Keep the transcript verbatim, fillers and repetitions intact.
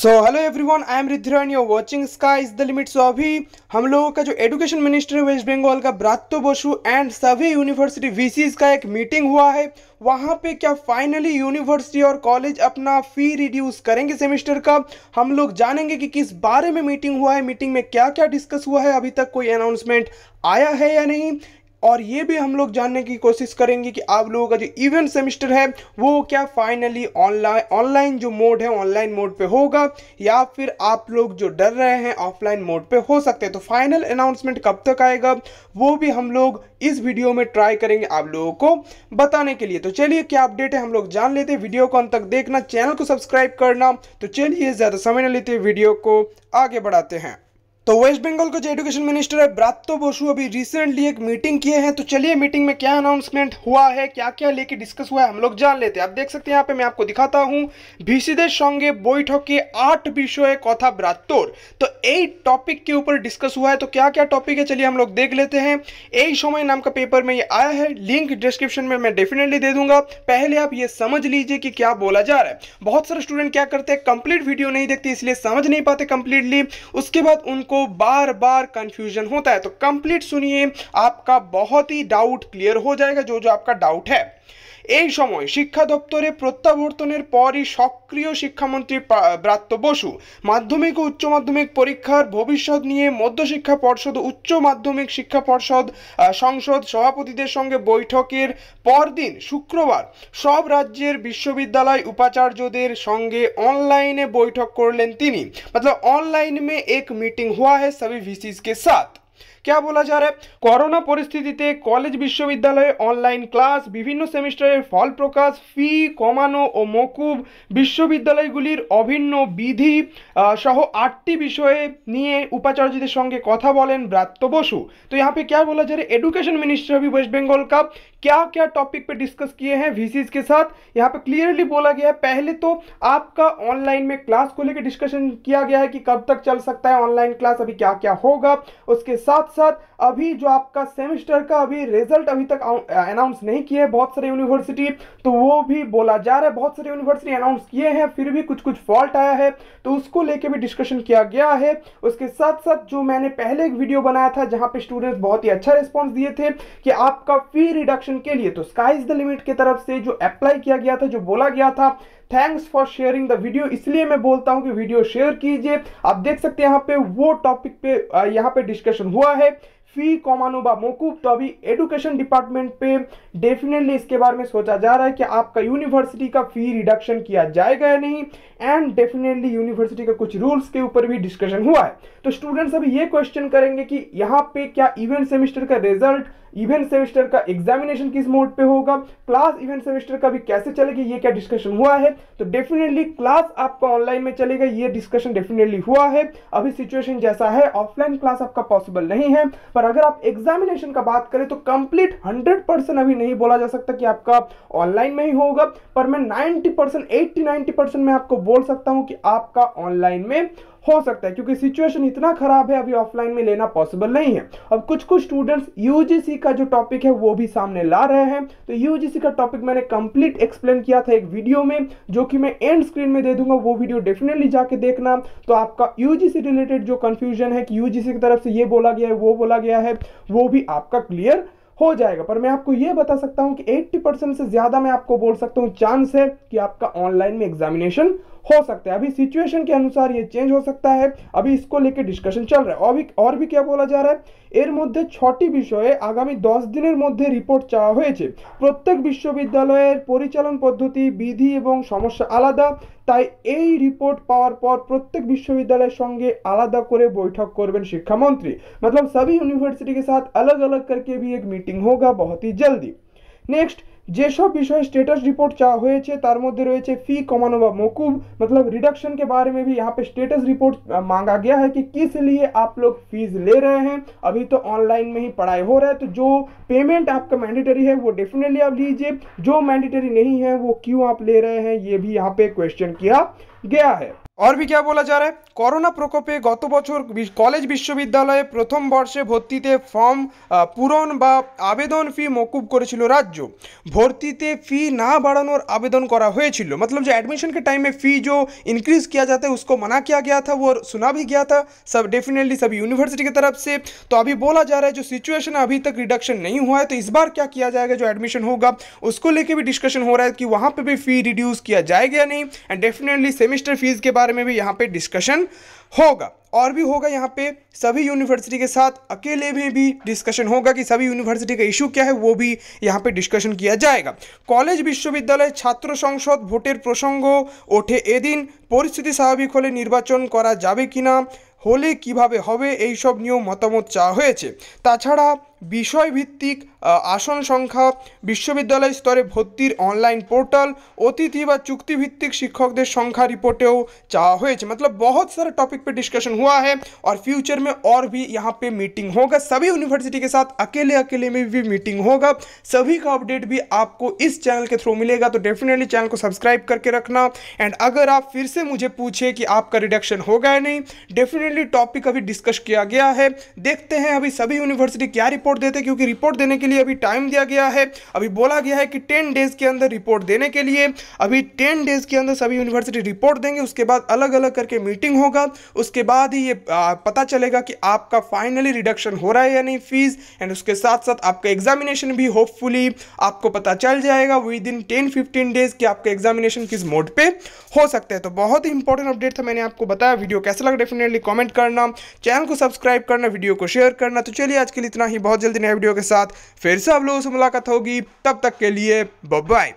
So hello everyone, I am Riddhira and you are watching sky is the limit. So अभी हम लोगों का जो एजुकेशन मिनिस्टर है वेस्ट बंगाल का, ब्रात्य बसु एंड सभी यूनिवर्सिटी वीसीज का एक मीटिंग हुआ है। वहाँ पे क्या फाइनली यूनिवर्सिटी और कॉलेज अपना फी रिड्यूस करेंगे सेमेस्टर का। हम लोग जानेंगे कि किस बारे में मीटिंग हुआ है, मीटिंग में क्या क्या डिस्कस हुआ है, अभी तक कोई अनाउंसमेंट आया है या नहीं, और ये भी हम लोग जानने की कोशिश करेंगे कि आप लोगों का जो इवेंट सेमेस्टर है वो क्या फाइनली ऑनलाइन ऑनलाइन जो मोड है ऑनलाइन मोड पे होगा या फिर आप लोग जो डर रहे हैं ऑफलाइन मोड पे हो सकते हैं। तो फाइनल अनाउंसमेंट कब तक आएगा वो भी हम लोग इस वीडियो में ट्राई करेंगे आप लोगों को बताने के लिए। तो चलिए क्या अपडेट है हम लोग जान लेते हैं। वीडियो को अंत तक देखना, चैनल को सब्सक्राइब करना। तो चलिए ज़्यादा समय न लेते वीडियो को आगे बढ़ाते हैं। तो वेस्ट बंगाल का जो एजुकेशन मिनिस्टर है ब्रात्य बसु अभी रिसेंटली एक मीटिंग किए हैं। तो चलिए मीटिंग में क्या अनाउंसमेंट हुआ है, क्या क्या लेके डिस्कस हुआ है हम लोग जान लेते हैं। आप देख सकते हैं यहाँ पे मैं आपको दिखाता हूँ। ভিসিদের সঙ্গে বৈঠকে आठ विषय कथा ব্রাত্যর, तो एट टॉपिक के ऊपर डिस्कस हुआ है। तो क्या क्या टॉपिक है चलिए हम लोग देख लेते हैं। এই সময় नाम का पेपर में ये आया है, लिंक डिस्क्रिप्शन में मैं डेफिनेटली दे दूंगा। पहले आप ये समझ लीजिए कि क्या बोला जा रहा है। बहुत सारे स्टूडेंट क्या करते हैं, कंप्लीट वीडियो नहीं देखते इसलिए समझ नहीं पाते कंप्लीटली, उसके बाद उनको बार बार कंफ्यूजन होता है। तो कंप्लीट सुनिए, आपका बहुत ही डाउट क्लियर हो जाएगा जो जो आपका डाउट है। এই সময় শিক্ষা দপ্তরে প্রত্যাবর্তনের পরই সক্রিয় শিক্ষামন্ত্রী ব্রাত্য বসু মাধ্যমিক ও উচ্চ মাধ্যমিক পরীক্ষার ভবিষ্যৎ নিয়ে মধ্যশিক্ষা পর্ষদ উচ্চ মাধ্যমিক শিক্ষা পর্ষদ সংসদ সভাপতিদের সঙ্গে বৈঠকের পরদিন শুক্রবার সব রাজ্যের বিশ্ববিদ্যালয় উপাচার্যদের সঙ্গে অনলাইনে বৈঠক করলেন তিনি। मतलब অনলাইন মে এক মিটিং हुआ है सभी ভিসিস के साथ। क्या बोला जा रहा है, कोरोना परिस्थितिते कॉलेज विश्वविद्यालय ऑनलाइन क्लास विभिन्न सेमिस्टारे फल प्रकाश फी कमानो और मौकूफ विश्वविद्यालयगुलिर अभिन्न विधि सह आठटी विषय निये उपाचार्यदेर संगे कथा बोलें ব্রাত্য বসু। तो यहाँ पे क्या बोला जा रहा है, एडुकेशन मिनिस्टर अभी वेस्ट बंगाल का क्या क्या टॉपिक पे डिस्कस किए हैं वीसीज के साथ यहाँ पे क्लियरली बोला गया है। पहले तो आपका ऑनलाइन में क्लास को लेकर डिस्कशन किया गया है कि कब तक चल सकता है ऑनलाइन क्लास, अभी क्या क्या होगा। उसके साथ साथ अभी जो आपका सेमेस्टर का अभी रिजल्ट अभी तक अनाउंस नहीं किया है बहुत सारे यूनिवर्सिटी, तो वो भी बोला जा रहा है। बहुत सारे यूनिवर्सिटी अनाउंस किए हैं फिर भी कुछ कुछ फॉल्ट आया है तो उसको लेके भी डिस्कशन किया गया है। उसके साथ साथ जो मैंने पहले एक वीडियो बनाया था जहाँ पे स्टूडेंट्स बहुत ही अच्छा रिस्पॉन्स दिए थे कि आपका फी रिडक्शन के लिए तो स्काई इज द लिमिट की तरफ से जो अप्लाई किया गया था, जो बोला गया था। Thanks for sharing the video, इसलिए मैं बोलता हूं कि वीडियो शेयर कीजिए। आप देख सकते हैं यहाँ पे वो टॉपिक पे यहाँ पे डिस्कशन हुआ है फी कमानो बा मौकूफ। तो अभी एडुकेशन डिपार्टमेंट पे डेफिनेटली इसके बारे में सोचा जा रहा है कि आपका यूनिवर्सिटी का फी रिडक्शन किया जाएगा या नहीं, एंड डेफिनेटली यूनिवर्सिटी का कुछ रूल्स के ऊपर भी डिस्कशन हुआ है। तो स्टूडेंट्स अभी ये क्वेश्चन करेंगे कि यहाँ पे क्या इवेंट सेमेस्टर का रिजल्ट, इवेंट सेमेस्टर का एग्जामिनेशन किस मोड पे होगा, क्लास इवेंट सेमेस्टर का भी कैसे चलेगी, ये क्या डिस्कशन हुआ है। तो डेफिनेटली क्लास आपका ऑनलाइन में चलेगा ये डिस्कशन डेफिनेटली हुआ है। अभी सिचुएशन जैसा है ऑफलाइन क्लास आपका पॉसिबल नहीं है, पर अगर आप एग्जामिनेशन का बात करें तो कंप्लीट हंड्रेड परसेंट अभी नहीं बोला जा सकता कि आपका ऑनलाइन में ही होगा, पर मैं ninety percent eighty ninety percent मैं आपको बोल सकता हूँ कि आपका ऑनलाइन में हो सकता है, क्योंकि सिचुएशन इतना खराब है अभी ऑफलाइन में लेना पॉसिबल नहीं है। अब कुछ कुछ स्टूडेंट्स यूजीसी का जो टॉपिक है वो भी सामने ला रहे हैं। तो यूजीसी का टॉपिक मैंने कंप्लीट एक्सप्लेन किया था एक वीडियो में, जो कि मैं एंड स्क्रीन में दे दूंगा, वो वीडियो डेफिनेटली जाके देखना। तो आपका यूजीसी रिलेटेड जो कंफ्यूजन है कि यूजीसी की तरफ से ये बोला गया है वो बोला गया है, वो भी आपका क्लियर हो जाएगा। पर मैं आपको ये बता सकता हूँ कि एट्टी परसेंट से ज़्यादा मैं आपको बोल सकता हूँ चांस है कि आपका ऑनलाइन में एग्जामिनेशन हो सकता है। अभी सिचुएशन के अनुसार ये चेंज हो सकता है, अभी इसको लेके डिस्कशन चल रहा है। और भी और भी क्या बोला जा रहा है, এর মধ্যে ছয়টি বিষয়ে আগামী দশ দিনের মধ্যে রিপোর্ট চাওয়া হয়েছে। প্রত্যেক বিশ্ববিদ্যালয়ের পরিচালন পদ্ধতি, বিধি এবং সমস্যা আলাদা, তাই এই রিপোর্ট পাওয়ার পর প্রত্যেক বিশ্ববিদ্যালয়ের সঙ্গে আলাদা করে বৈঠক করবেন শিক্ষামন্ত্রী। मतलब सभी यूनिवर्सिटी के साथ अलग अलग करके भी एक मीटिंग होगा बहुत ही जल्दी। नेक्स्ट, যেসব বিষয়ে স্টেটাস রিপোর্ট চাওয়া হয়েছে তার মধ্যে রয়েছে ফি কমানো বা মौकूफ मतलब रिडक्शन के बारे में भी यहाँ पे स्टेटस रिपोर्ट मांगा गया है कि किस लिए आप लोग फीस ले रहे हैं। अभी तो ऑनलाइन में ही पढ़ाई हो रहा है, तो जो पेमेंट आपका मैंडेटरी है वो डेफिनेटली आप लीजिए, जो मैंडेटरी नहीं है वो क्यों आप ले रहे हैं, ये भी यहाँ पे क्वेश्चन किया गया है। और भी क्या बोला जा रहा है, कोरोना प्रकोपे गत बছর कॉलेज विश्वविद्यालय प्रथम वर्षे भर्तीते फर्म पूरण बा आवेदन फी मौकूफ করেছিল राज्य। भर्तीते फी ना बढ़ानोर आवेदन करा हुआ, मतलब जो एडमिशन के टाइम में फ़ी जो इंक्रीज किया जाता है उसको मना किया गया था, वो सुना भी गया था सब डेफिनेटली सभी यूनिवर्सिटी की तरफ से। तो अभी बोला जा रहा है जो सिचुएशन अभी तक रिडक्शन नहीं हुआ है, तो इस बार क्या किया जाएगा, जो एडमिशन होगा उसको लेकर भी डिस्कशन हो रहा है कि वहाँ पर भी फ़ी रिड्यूस किया जाएगा नहीं, एंड डेफिनेटली सेमेस्टर फीस के में भी यहाँ पे डिस्कशन होगा। और भी होगा यहाँ पे सभी यूनिवर्सिटी के साथ, अकेले में भी डिस्कशन होगा कि सभी यूनिवर्सिटी का इश्यू क्या है, वो भी यहाँ पे डिस्कशन किया जाएगा। कॉलेज विश्वविद्यालय छात्र संसद भोटेर प्रसंग ओठे एदिन, परिस्थिति स्वाभाविक होले निर्वाचन करा जाबे किना, होले किभाबे होबे एई सब निये मतामत चाওয়া হয়েছে। তাছাড়া বিষয়ভিত্তিক আসন সংখ্যা, বিশ্ববিদ্যালয় স্তরে ভর্তির অনলাइन পোর্টাল, অতিথি বা চুক্তিভিত্তিক শিক্ষকদের সংখ্যা रिपोर्टेও চাওয়া হয়েছে। मतलब बहुत सारे टॉपिक पे डिस्कशन हुआ है और फ्यूचर में और भी यहाँ पे मीटिंग होगा सभी यूनिवर्सिटी के साथ, अकेले अकेले में भी मीटिंग होगा। सभी का अपडेट भी आपको इस चैनल के थ्रू मिलेगा, तो डेफिनेटली चैनल को सब्सक्राइब करके रखना। एंड अगर आप फिर से मुझे पूछे कि आपका रिडक्शन होगा या नहीं, डेफिनेटली टॉपिक अभी डिस्कस किया गया है, देखते हैं अभी सभी यूनिवर्सिटी क्या रिपोर्ट देते, क्योंकि रिपोर्ट देने के लिए अभी टाइम दिया गया है। अभी बोला गया है कि टेन डेज के अंदर रिपोर्ट देने के लिए, अभी टेन डेज के अंदर सभी यूनिवर्सिटी रिपोर्ट देंगे, उसके बाद अलग अलग करके मीटिंग होगा, उसके बाद ही ये पता चलेगा कि आपका फाइनली रिडक्शन हो रहा है या नहीं फीस। एंड उसके साथ साथ आपका एग्जामिनेशन भी होपफुली आपको पता चल जाएगा within ten fifteen days कि आपका एग्जामिनेशन किस मोड पे हो सकता है। तो बहुत ही इंपॉर्टेंट अपडेट था, मैंने आपको बताया। वीडियो कैसा लगा डेफिनेटली कमेंट करना, चैनल को सब्सक्राइब करना, वीडियो को शेयर करना। तो चलिए आज के लिए इतना ही, बहुत जल्दी नए वीडियो के साथ फिर से आप लोगों से मुलाकात होगी, तब तक के लिए बाय बाय।